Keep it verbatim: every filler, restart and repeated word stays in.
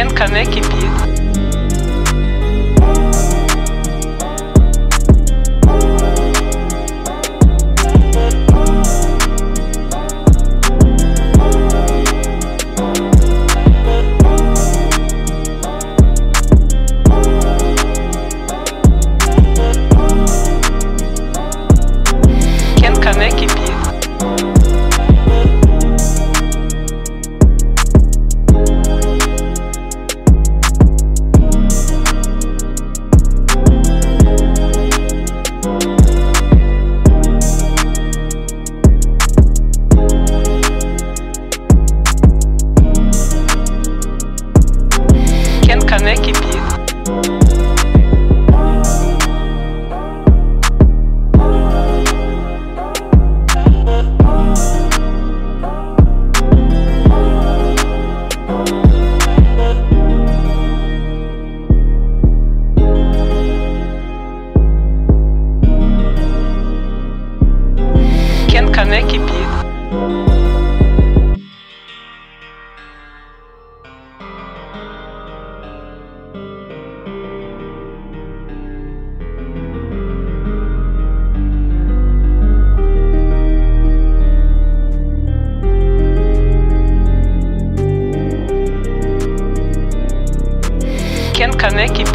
Ken Kaneki Klan. Kaneki Klan. Ken Kaneki Klan. Kaneki.